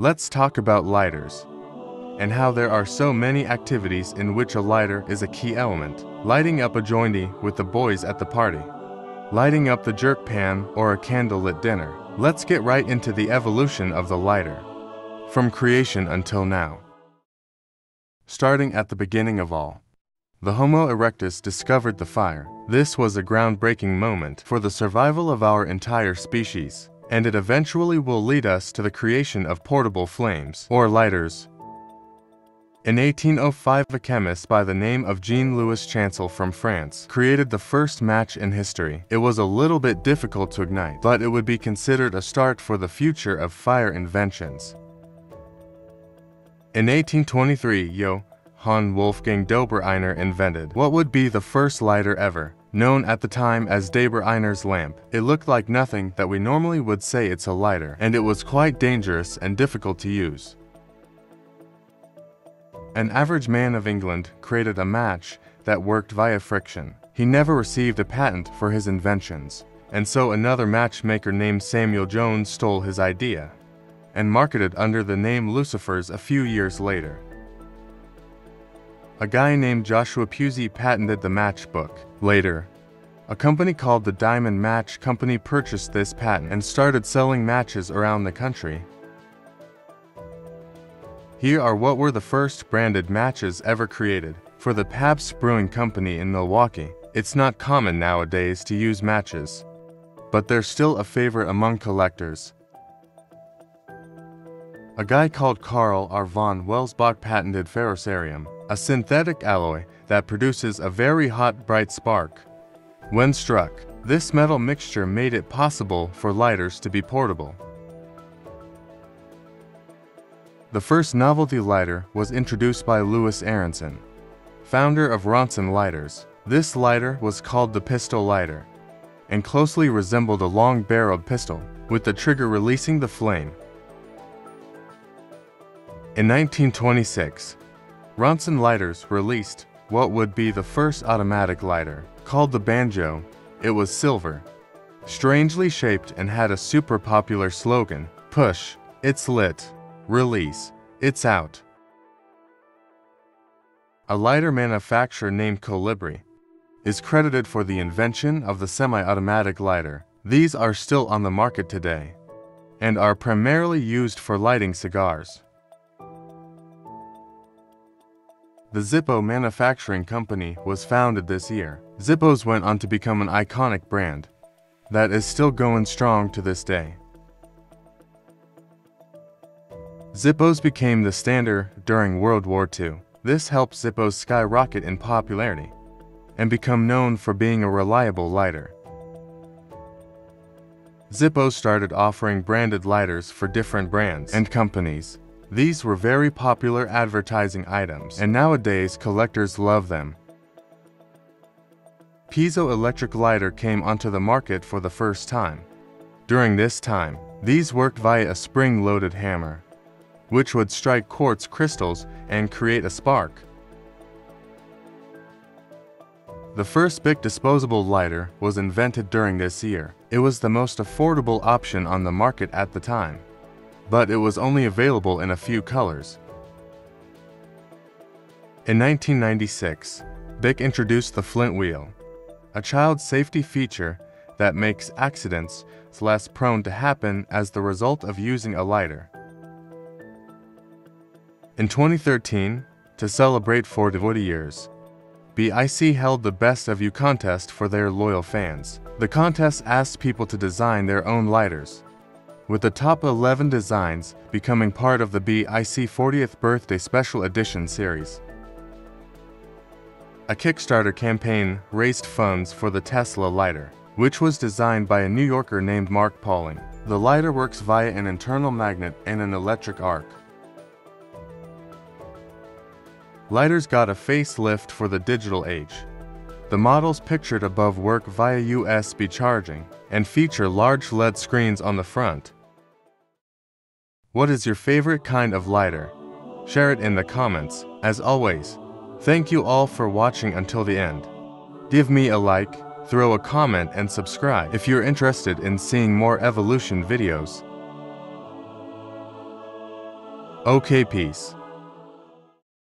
Let's talk about lighters and how there are so many activities in which a lighter is a key element. Lighting up a jointy with the boys at the party. Lighting up the jerk pan or a candlelit dinner. Let's get right into the evolution of the lighter, from creation until now. Starting at the beginning of all, the Homo erectus discovered the fire. This was a groundbreaking moment for the survival of our entire species, and it eventually will lead us to the creation of portable flames, or lighters. In 1805, a chemist by the name of Jean-Louis Chancel from France created the first match in history. It was a little bit difficult to ignite, but it would be considered a start for the future of fire inventions. In 1823, Johann Wolfgang Döbereiner invented what would be the first lighter ever, known at the time as Döbereiner's lamp. It looked like nothing that we normally would say it's a lighter, and it was quite dangerous and difficult to use. An average man of England created a match that worked via friction. He never received a patent for his inventions, and so another matchmaker named Samuel Jones stole his idea and marketed under the name Lucifer's a few years later. A guy named Joshua Pusey patented the matchbook. Later, a company called the Diamond Match Company purchased this patent and started selling matches around the country. Here are what were the first branded matches ever created. For the Pabst Brewing Company in Milwaukee, it's not common nowadays to use matches, but they're still a favorite among collectors. A guy called Carl Auer von Welsbach patented ferrocerium, a synthetic alloy that produces a very hot, bright spark when struck. This metal mixture made it possible for lighters to be portable. The first novelty lighter was introduced by Louis Aronson, founder of Ronson Lighters. This lighter was called the pistol lighter and closely resembled a long-barreled pistol, with the trigger releasing the flame. In 1926, Ronson Lighters released what would be the first automatic lighter, called the banjo. It was silver, strangely shaped, and had a super popular slogan: push, it's lit. Release, it's out. A lighter manufacturer named Colibri is credited for the invention of the semi-automatic lighter. These are still on the market today and are primarily used for lighting cigars. The Zippo Manufacturing Company was founded this year. Zippos went on to become an iconic brand that is still going strong to this day. Zippos became the standard during World War II. This helped Zippos skyrocket in popularity and become known for being a reliable lighter. Zippo started offering branded lighters for different brands and companies. These were very popular advertising items, and nowadays collectors love them. Piezoelectric lighter came onto the market for the first time. During this time, these worked via a spring-loaded hammer, which would strike quartz crystals and create a spark. The first BIC disposable lighter was invented during this year. It was the most affordable option on the market at the time, but it was only available in a few colors. In 1996, BIC introduced the flint wheel, a child safety feature that makes accidents less prone to happen as the result of using a lighter. In 2013, to celebrate 40 years, BIC held the Best of You contest for their loyal fans. The contest asked people to design their own lighters, with the top 11 designs becoming part of the BIC 40th Birthday Special Edition series. A Kickstarter campaign raised funds for the Tesla lighter, which was designed by a New Yorker named Mark Pauling. The lighter works via an internal magnet and an electric arc. Lighters got a facelift for the digital age. The models pictured above work via USB charging and feature large LED screens on the front. What is your favorite kind of lighter? Share it in the comments. As always, thank you all for watching until the end. Give me a like, throw a comment, and subscribe if you're interested in seeing more evolution videos. OK Peace.